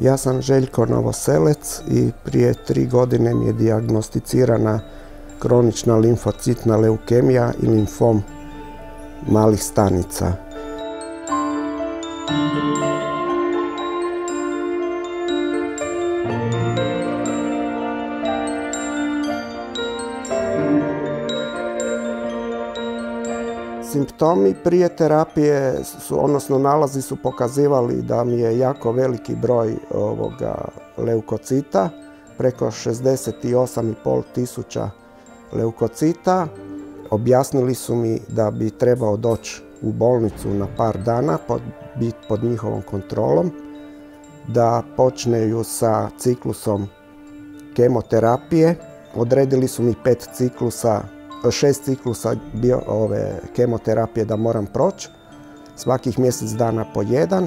Ja sam Željko Novoselec i prije 3 godine mi je dijagnosticirana kronična limfocitna leukemija i limfom malih stanica. Simptomi prije terapije, odnosno nalazi su pokazivali da mi je jako veliki broj leukocita, preko 68.500 leukocita. Objasnili su mi da bi trebao doći u bolnicu na par dana, biti pod njihovom kontrolom, da počneju sa ciklusom kemoterapije. Odredili su mi 6 ciklusa kemoterapije da moram proći, svakih mjesec dana po jedan.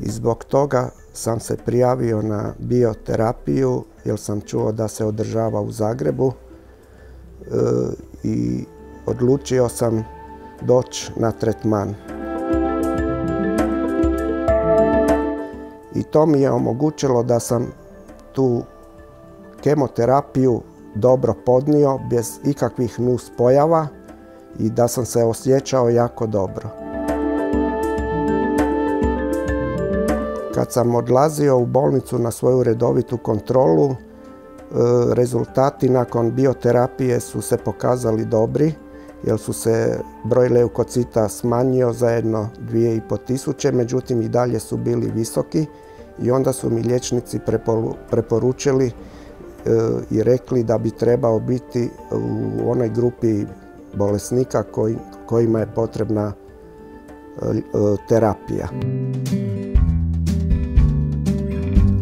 I zbog toga sam se prijavio na bioterapiju jer sam čuo da se održava u Zagrebu i odlučio sam doći na tretman. I to mi je omogućilo da sam tu kemoterapiju dobro podnio, bez ikakvih nuspojava i da sam se osjećao jako dobro. Kad sam odlazio u bolnicu na svoju redovitu kontrolu, rezultati nakon bioterapije su se pokazali dobri, jer su se broj leukocita smanjio za jedno 2500, međutim i dalje su bili visoki i onda su mi liječnici preporučili i rekli da bi trebao biti u onoj grupi bolesnika kojima je potrebna terapija.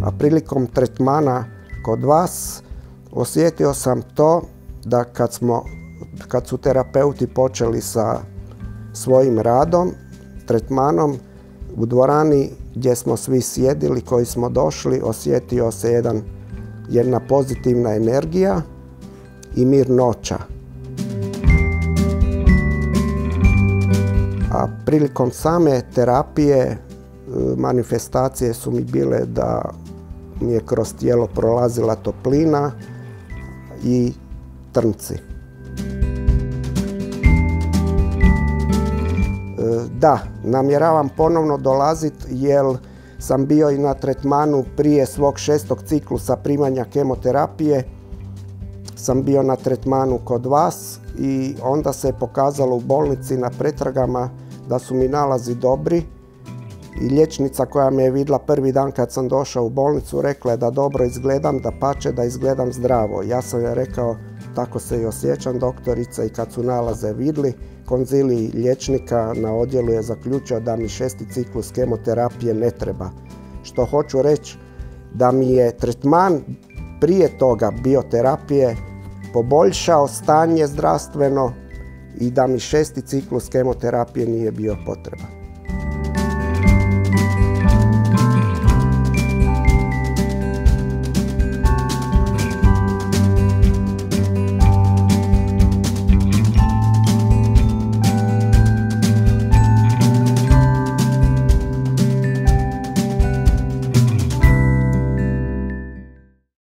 A prilikom tretmana kod vas osjetio sam to da kad su terapeuti počeli sa svojim radom, tretmanom, u dvorani gdje smo svi sjedili, koji smo došli, osjetio se jedna pozitivna energija i mir noća. A prilikom same terapije manifestacije su mi bile da mi je kroz tijelo prolazila toplina i trnci. Da, namjeravam ponovno dolaziti jer sam bio i na tretmanu prije svog 6. ciklusa primanja kemoterapije. Sam bio na tretmanu kod vas i onda se pokazalo u bolnici na pretragama da su mi nalazi dobri. I liječnica koja me je vidjela prvi dan kad sam došao u bolnicu rekla je da dobro izgledam, da pače, da izgledam zdravo. Ja sam joj rekao tako se i osjećam doktorica i kad su nalaze vidjeli, konzilij liječnika na odjelu je zaključio da mi 6. ciklus kemoterapije ne treba. Što hoću reći da mi je tretman prije toga bioterapije poboljšao stanje zdravstveno i da mi 6. ciklus kemoterapije nije bio potreban.